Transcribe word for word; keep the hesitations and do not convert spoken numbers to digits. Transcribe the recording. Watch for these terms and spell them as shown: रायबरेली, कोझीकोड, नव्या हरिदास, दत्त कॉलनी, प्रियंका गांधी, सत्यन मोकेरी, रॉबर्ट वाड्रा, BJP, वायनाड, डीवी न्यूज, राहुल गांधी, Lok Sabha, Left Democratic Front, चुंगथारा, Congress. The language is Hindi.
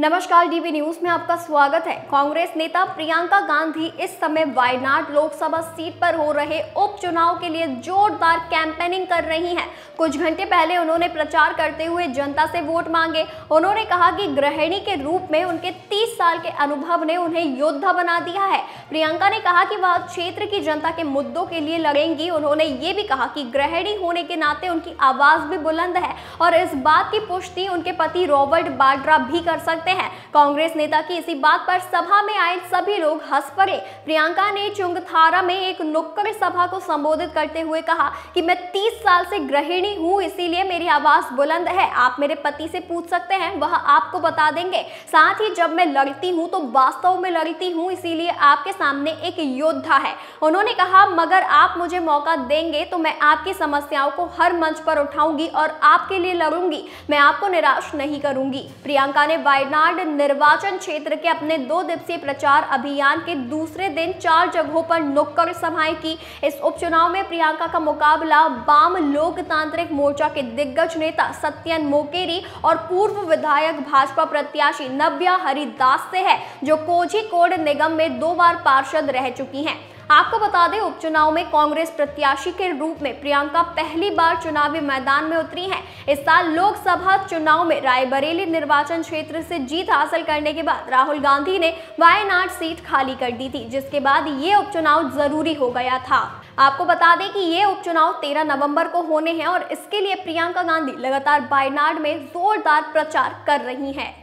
नमस्कार डीवी न्यूज में आपका स्वागत है। कांग्रेस नेता प्रियंका गांधी इस समय वायनाड लोकसभा सीट पर हो रहे उपचुनाव के लिए जोरदार कैंपेनिंग कर रही हैं। कुछ घंटे पहले उन्होंने प्रचार करते हुए जनता से वोट मांगे। उन्होंने कहा कि गृहिणी के रूप में उनके तीस साल के अनुभव ने उन्हें योद्धा बना दिया है। प्रियंका ने कहा कि वह क्षेत्र की जनता के मुद्दों के लिए लड़ेंगी। उन्होंने ये भी कहा कि गृहिणी होने के नाते उनकी आवाज भी बुलंद है और इस बात की पुष्टि उनके पति रॉबर्ट वाड्रा भी कर सकते हैं। कांग्रेस नेता की इसी बात पर सभा में आए सभी लोग हंस पड़े। प्रियंका ने चुंगथारा में एक नुक्कड़ सभा को संबोधित करते हुए कहा कि मैं तीस साल से गृहिणी हूं, इसीलिए मेरी आवाज बुलंद है। आप मेरे पति से पूछ सकते हैं, वह आपको बता देंगे। साथ ही जब मैं लड़ती हूं तो वास्तव में लड़ती हूं, इसीलिए आपके सामने एक योद्धा है। उन्होंने कहा मगर आप मुझे मौका देंगे तो मैं आपकी समस्याओं को हर मंच पर उठाऊंगी और आपके लिए लड़ूंगी। मैं आपको निराश नहीं करूंगी। प्रियंका ने वायनाड निर्वाचन क्षेत्र के अपने दो दिवसीय प्रचार अभियान के दूसरे दिन चार जगहों पर नुक्कड़ सभाएं की। इस उपचुनाव में प्रियंका का मुकाबला वाम लोकतांत्रिक मोर्चा के दिग्गज नेता सत्यन मोकेरी और पूर्व विधायक भाजपा प्रत्याशी नव्या हरिदास से है, जो कोझीकोड निगम में दो बार पार्षद रह चुकी हैं। आपको बता दें, उपचुनाव में कांग्रेस प्रत्याशी के रूप में प्रियंका पहली बार चुनावी मैदान में उतरी हैं। इस साल लोकसभा चुनाव में रायबरेली निर्वाचन क्षेत्र से जीत हासिल करने के बाद राहुल गांधी ने वायनाड सीट खाली कर दी थी, जिसके बाद ये उपचुनाव जरूरी हो गया था। आपको बता दें कि ये उपचुनाव तेरह नवंबर को होने हैं और इसके लिए प्रियंका गांधी लगातार वायनाड में जोरदार प्रचार कर रही हैं।